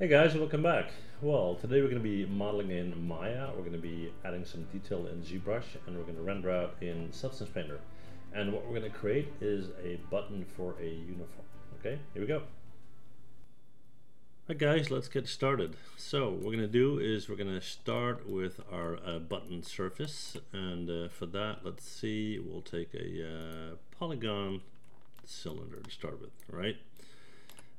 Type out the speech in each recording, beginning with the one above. Hey guys, welcome back. Well, today we're going to be modeling in Maya, we're going to be adding some detail in ZBrush, and we're going to render out in Substance Painter. And what we're going to create is a button for a uniform. Okay, here we go. Alright guys, let's get started. So what we're going to do is we're going to start with our button surface, and for that, let's see, we'll take a polygon cylinder to start with, right?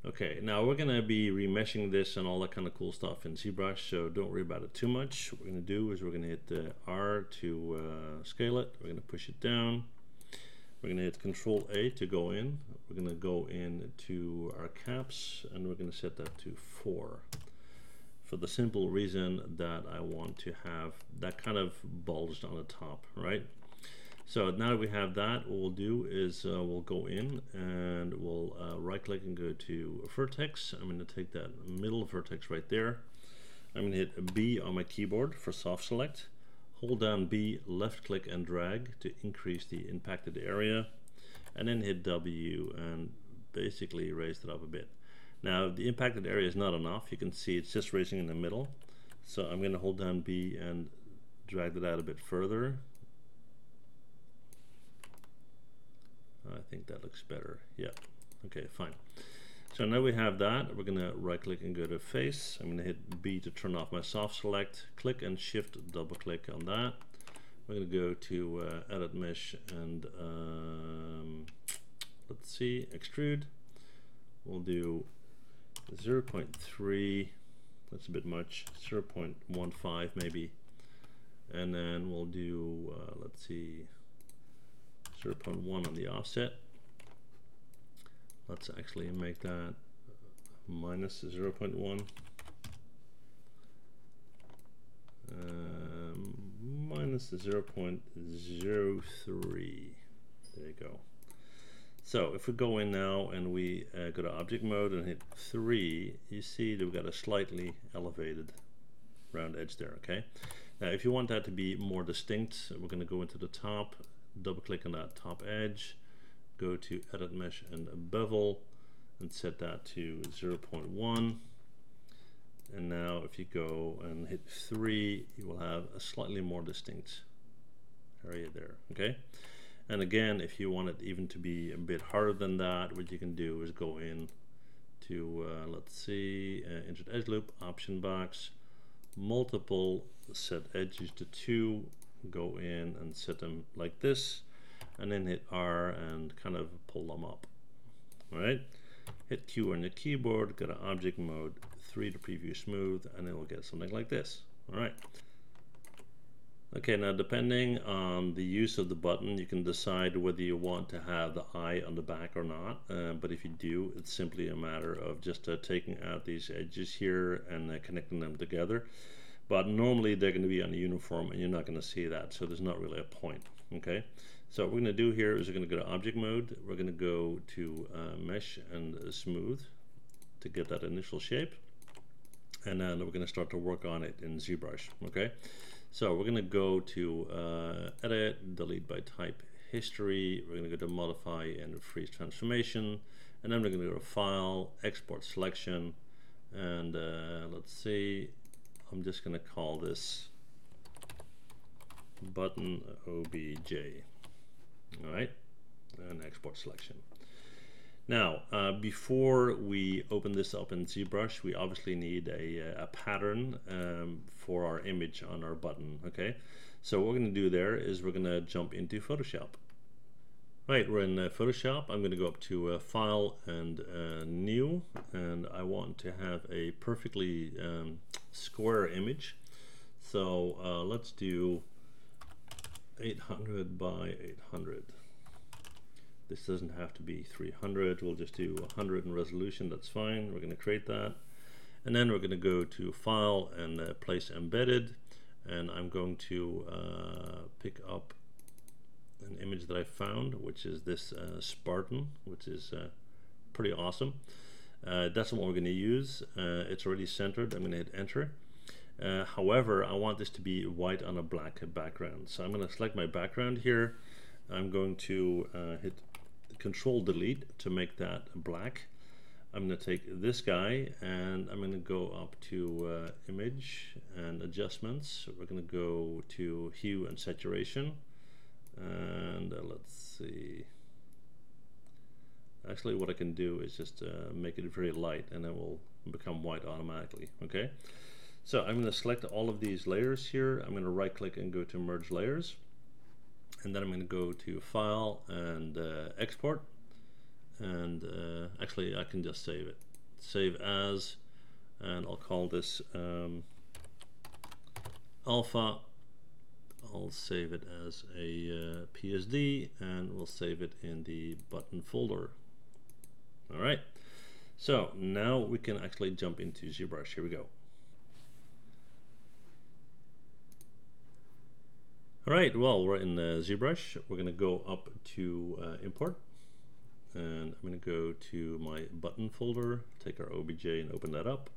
Okay, now we're gonna be remeshing this and all that kind of cool stuff in ZBrush, so don't worry about it too much. What we're gonna do is we're gonna hit the R to scale it. We're gonna push it down. We're gonna hit Control A to go in. We're gonna go in to our caps, and we're gonna set that to 4. For the simple reason that I want to have that kind of bulged on the top, right? So now that we have that, what we'll do is we'll go in and we'll right click and go to vertex. I'm going to take that middle vertex right there. I'm going to hit B on my keyboard for soft select. Hold down B, left click and drag to increase the impacted area, and then hit W and basically raise it up a bit. Now the impacted area is not enough. You can see it's just raising in the middle. So I'm going to hold down B and drag that out a bit further. I think that looks better. Yeah. Okay, fine. So now we have that. We're gonna right click and go to face. I'm gonna hit B to turn off my soft select. Click and shift double click on that. We're gonna go to edit mesh and let's see, extrude. We'll do 0.3. That's a bit much. 0.15 maybe. And then we'll do let's see, 0.1 on the offset. Let's actually make that minus 0.1, minus 0.03. There you go. So if we go in now and we go to object mode and hit 3, you see that we've got a slightly elevated round edge there. Okay, now if you want that to be more distinct, we're going to go into the top, double click on that top edge, go to edit mesh and bevel and set that to 0.1. And now if you go and hit 3, you will have a slightly more distinct area there. Okay, and again, if you want it even to be a bit harder than that, what you can do is go in to let's see, insert edge loop, option box, multiple, set edges to 2, go in and set them like this, and then hit R and kind of pull them up. All right, hit Q on the keyboard, go to object mode, 3 to preview smooth, and then we'll get something like this. All right. Okay, now depending on the use of the button, you can decide whether you want to have the eye on the back or not, but if you do, it's simply a matter of just taking out these edges here and connecting them together. But normally they're going to be on the uniform and you're not going to see that, so there's not really a point. Okay, so what we're going to do here is we're going to go to object mode, we're going to go to mesh and smooth to get that initial shape, and then we're going to start to work on it in ZBrush. Okay, so we're going to go to edit, delete by type, history, we're going to go to modify and freeze transformation, and then we're going to go to file, export selection, and let's see, I'm just going to call this button OBJ. All right, and export selection. Now, before we open this up in ZBrush, we obviously need a pattern for our image on our button. Okay, so what we're going to do there is we're going to jump into Photoshop. Right, we're in Photoshop. I'm going to go up to File and New, and I want to have a perfectly square image. So let's do 800 by 800. This doesn't have to be 300. We'll just do 100 in resolution. That's fine. We're going to create that. And then we're going to go to File and Place Embedded. And I'm going to pick up an image that I found, which is this Spartan, which is pretty awesome. That's what we're going to use. It's already centered. I'm going to hit enter. However, I want this to be white on a black background, so I'm going to select my background here. I'm going to hit Control Delete to make that black. I'm going to take this guy and I'm going to go up to image and adjustments. So we're going to go to hue and saturation, and let's see. Actually, what I can do is just make it very light, and it will become white automatically. Okay, so I'm going to select all of these layers here. I'm going to right click and go to merge layers, and then I'm going to go to file and export. And actually, I can just save it. Save as, and I'll call this alpha. I'll save it as a PSD, and we'll save it in the button folder. All right. So now we can actually jump into ZBrush. Here we go. All right. Well, we're in ZBrush. We're going to go up to import. And I'm going to go to my button folder, take our OBJ and open that up.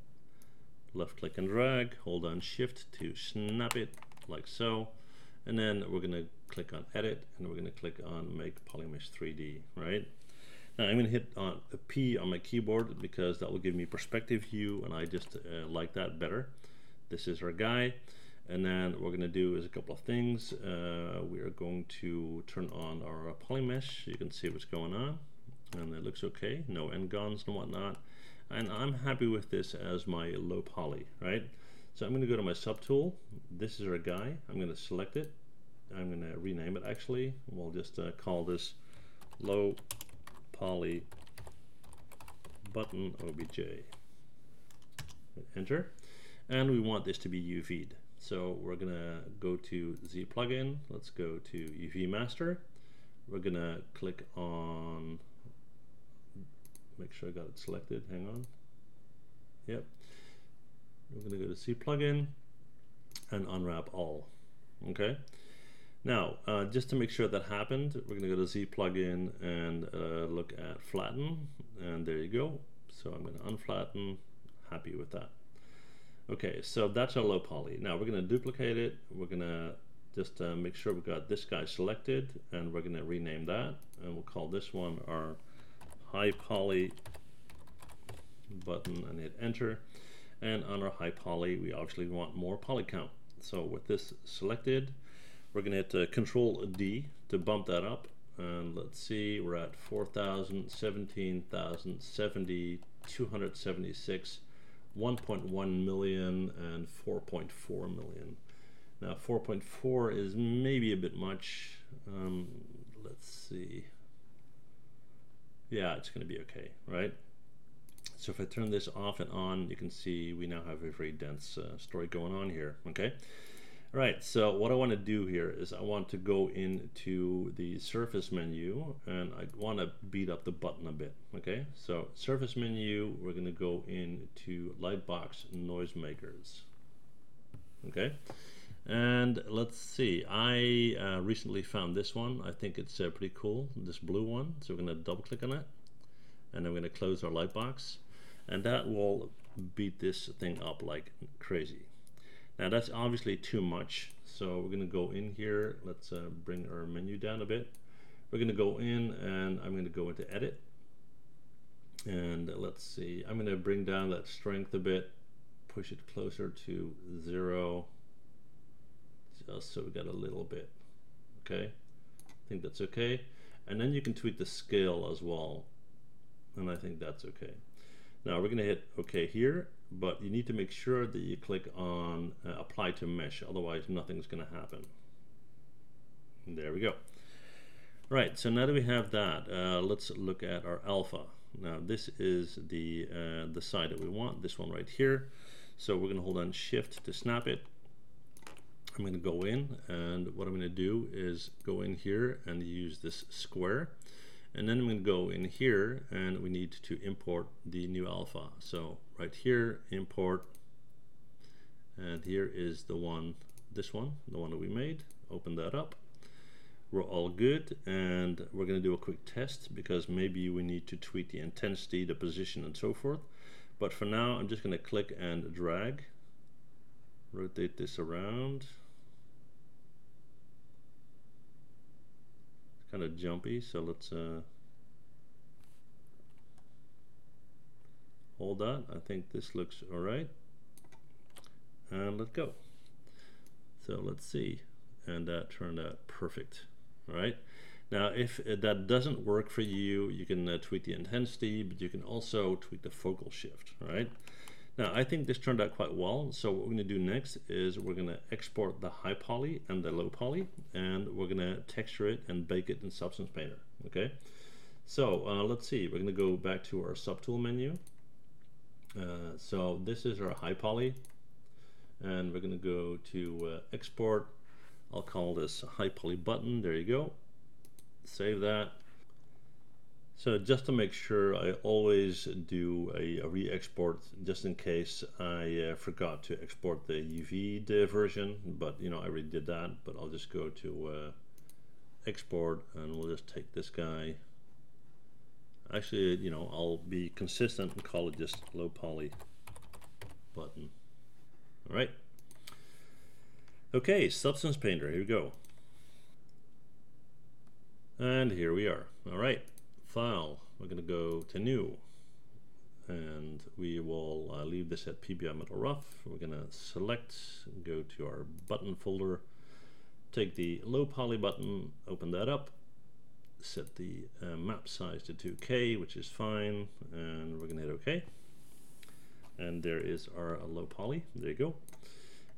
Left click and drag, hold down shift to snap it like so. And then we're going to click on edit, and we're going to click on make Polymesh 3D, right? Now I'm going to hit on a P on my keyboard because that will give me perspective view, and I just like that better. This is our guy. And then what we're going to do is a couple of things. We are going to turn on our Polymesh. You can see what's going on. And it looks okay, no N-Gons and whatnot. And I'm happy with this as my low poly, right? So I'm gonna go to my subtool. This is our guy. I'm gonna select it. I'm gonna rename it actually. We'll just call this low poly button OBJ. Enter. And we want this to be UV'd. So we're gonna go to Z plugin. Let's go to UV master. We're gonna click on, make sure I got it selected, hang on. Yep. We're gonna go to C plugin and unwrap all. Okay. Now, just to make sure that happened, we're gonna go to Z plugin and look at flatten, and there you go. So I'm gonna unflatten, happy with that. Okay, so that's our low poly. Now we're gonna duplicate it. We're gonna just make sure we got this guy selected, and we're gonna rename that, and we'll call this one our high poly button, and hit enter. And on our high poly, we obviously want more poly count. So with this selected, we're gonna hit Control D to bump that up. And let's see, we're at 4,000, 17,000, 70, 276, 1.1 million, and 4.4 million. Now 4.4 is maybe a bit much. Let's see. Yeah, it's going to be okay, right? So if I turn this off and on, you can see we now have a very dense story going on here, okay? All right, so what I want to do here is I want to go into the surface menu, and I want to beat up the button a bit, okay? So surface menu, we're going to go into Lightbox Noisemakers, okay? And let's see, I recently found this one. I think it's pretty cool, this blue one. So we're going to double click on it, and I'm going to close our lightbox, and that will beat this thing up like crazy. Now that's obviously too much, so we're going to go in here. Let's bring our menu down a bit. We're going to go in, and I'm going to go into edit, and let's see, I'm going to bring down that strength a bit, push it closer to 0. So we got a little bit, okay? I think that's okay. And then you can tweak the scale as well, and I think that's okay. Now we're gonna hit okay here, but you need to make sure that you click on apply to mesh, otherwise nothing's gonna happen. And there we go. Right, so now that we have that, let's look at our alpha. Now this is the side that we want, this one right here. So we're gonna hold on shift to snap it. I'm going to go in, and what I'm going to do is go in here and use this square, and then I'm going to go in here, and we need to import the new alpha. So right here, import, and here is the one, this one, the one that we made. Open that up. We're all good, and we're going to do a quick test because maybe we need to tweak the intensity, the position, and so forth. But for now, I'm just going to click and drag, rotate this around. Kind of jumpy, so let's Hold on, I think this looks all right. And let go. So let's see, and that turned out perfect. All right. Now, if that doesn't work for you, you can tweak the intensity, but you can also tweak the focal shift, right? Now, I think this turned out quite well. So what we're gonna do next is we're gonna export the high poly and the low poly, and we're gonna texture it and bake it in Substance Painter, okay? So let's see, we're gonna go back to our subtool menu. So this is our high poly, and we're gonna go to export. I'll call this high poly button, there you go. Save that. So just to make sure, I always do a re-export just in case I forgot to export the UV version, but you know, I already did that. But I'll just go to export, and we'll just take this guy. Actually, you know, I'll be consistent and call it just low poly button. All right. Okay, Substance Painter, here we go. And here we are. All right, file, we're gonna go to new, and we will leave this at PBR Metal Rough. We're gonna select, go to our button folder, take the low poly button, open that up, set the map size to 2K, which is fine, and we're gonna hit OK. And there is our low poly, there you go.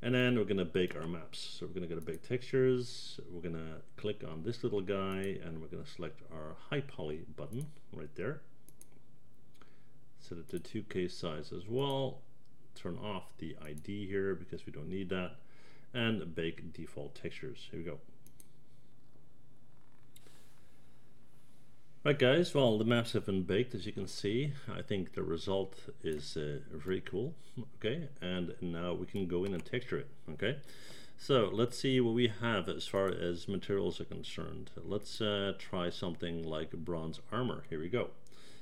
And then we're gonna bake our maps. So we're gonna go to bake textures, we're gonna click on this little guy, and we're gonna select our high poly button right there. Set it to 2K size as well. Turn off the ID here because we don't need that. And bake default textures, here we go. Right guys, well, the maps have been baked, as you can see. I think the result is very cool, okay? And now we can go in and texture it, okay? So let's see what we have as far as materials are concerned. Let's try something like bronze armor, here we go.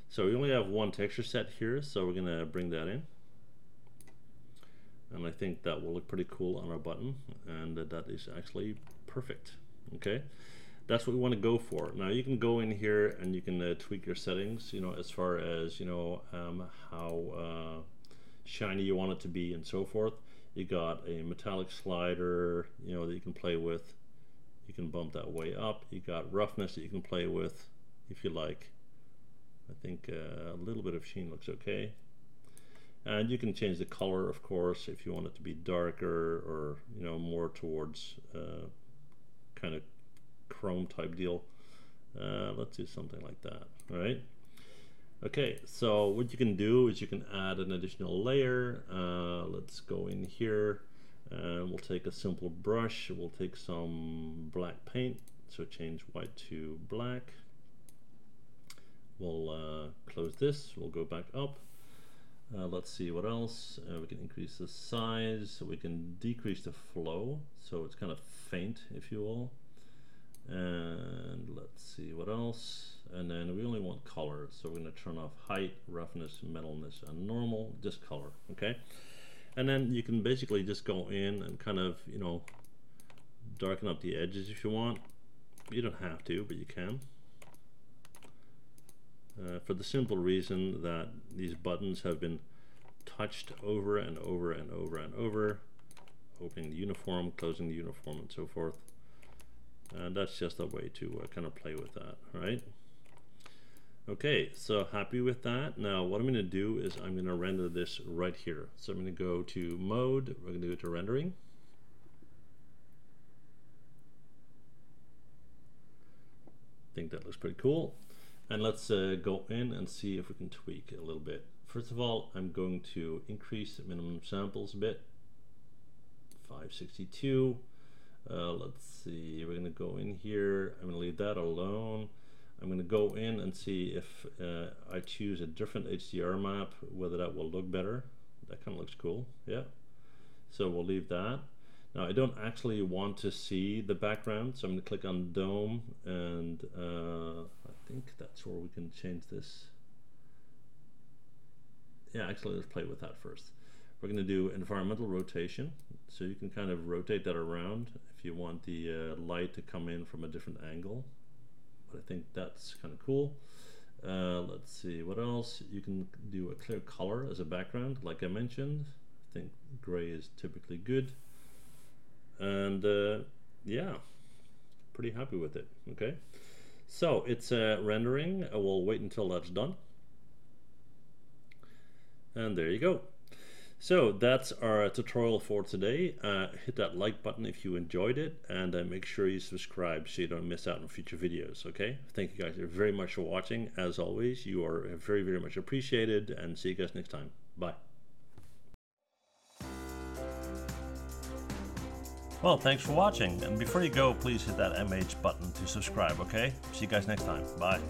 So we only have one texture set here, so we're gonna bring that in. And I think that will look pretty cool on our button, and that is actually perfect, okay? That's what we want to go for. Now you can go in here and you can tweak your settings, you know, as far as, you know, how shiny you want it to be and so forth. You got a metallic slider, you know, that you can play with. You can bump that way up. You got roughness that you can play with if you like. I think a little bit of sheen looks okay. And you can change the color, of course, if you want it to be darker or, you know, more towards kind of chrome type deal. Let's do something like that, right? Okay, so what you can do is you can add an additional layer. Let's go in here and we'll take a simple brush. We'll take some black paint, so change white to black. We'll close this, we'll go back up. Let's see what else. We can increase the size, so we can decrease the flow, so it's kind of faint, if you will. And let's see what else. And then we only want color, so we're going to turn off height, roughness, metalness, and normal, just color, okay? And then you can basically just go in and kind of, you know, darken up the edges if you want. You don't have to, but you can, for the simple reason that these buttons have been touched over and over and over and over, opening the uniform, closing the uniform, and so forth. And that's just a way to kind of play with that, right? Okay, so happy with that. Now what I'm going to do is I'm going to render this right here. So I'm going to go to mode, we're going to go to rendering. I think that looks pretty cool. And let's go in and see if we can tweak it a little bit. First of all, I'm going to increase the minimum samples a bit, 562. Let's see, we're gonna go in here, I'm gonna leave that alone. I'm gonna go in and see if I choose a different HDR map, whether that will look better. That kind of looks cool, yeah. So we'll leave that. Now I don't actually want to see the background, so I'm gonna click on dome, and I think that's where we can change this. Yeah, actually let's play with that first. We're gonna do environmental rotation, so you can kind of rotate that around if you want the light to come in from a different angle, but I think that's kind of cool. Let's see what else. You can do a clear color as a background, like I mentioned. I think gray is typically good. And yeah, pretty happy with it. Okay, so it's rendering. I will wait until that's done. And there you go. So that's our tutorial for today. Hit that like button if you enjoyed it, and make sure you subscribe so you don't miss out on future videos. Okay, thank you guys very much for watching. As always, you are very, very much appreciated, and see you guys next time. Bye. Well, thanks for watching, and before you go, please hit that MH button to subscribe, okay? See you guys next time. Bye.